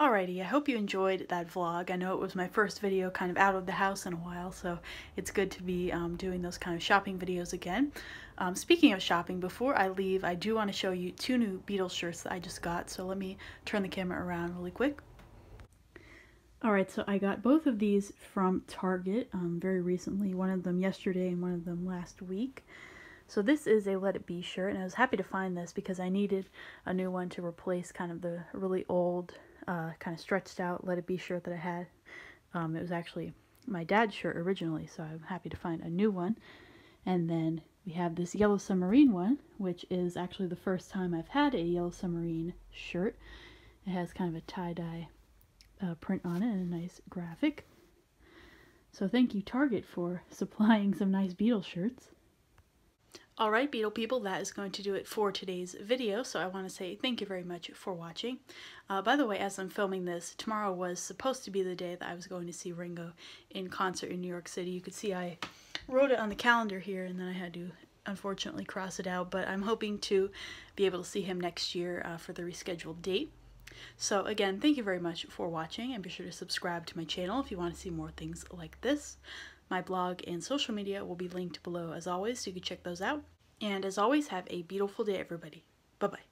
Alrighty, I hope you enjoyed that vlog. I know it was my first video kind of out of the house in a while, so it's good to be doing those kind of shopping videos again. Speaking of shopping, before I leave, I do want to show you two new Beatles shirts that I just got, so let me turn the camera around really quick. Alright, so I got both of these from Target very recently, one of them yesterday and one of them last week. So this is a Let It Be shirt, and I was happy to find this because I needed a new one to replace kind of the really old kind of stretched out Let It Be shirt that I had. It was actually my dad's shirt originally, so I'm happy to find a new one. And then we have this Yellow Submarine one, which is actually the first time I've had a Yellow Submarine shirt. It has kind of a tie-dye print on it and a nice graphic. So thank you, Target, for supplying some nice Beatles shirts. Alright, Beatle people, that is going to do it for today's video, so I want to say thank you very much for watching. By the way, as I'm filming this, tomorrow was supposed to be the day that I was going to see Ringo in concert in New York City. You could see I wrote it on the calendar here, and then I had to unfortunately cross it out, but I'm hoping to be able to see him next year for the rescheduled date. So again, thank you very much for watching, and be sure to subscribe to my channel if you want to see more things like this. My blog and social media will be linked below as always, so you can check those out. And as always, have a beautiful day, everybody. Bye-bye.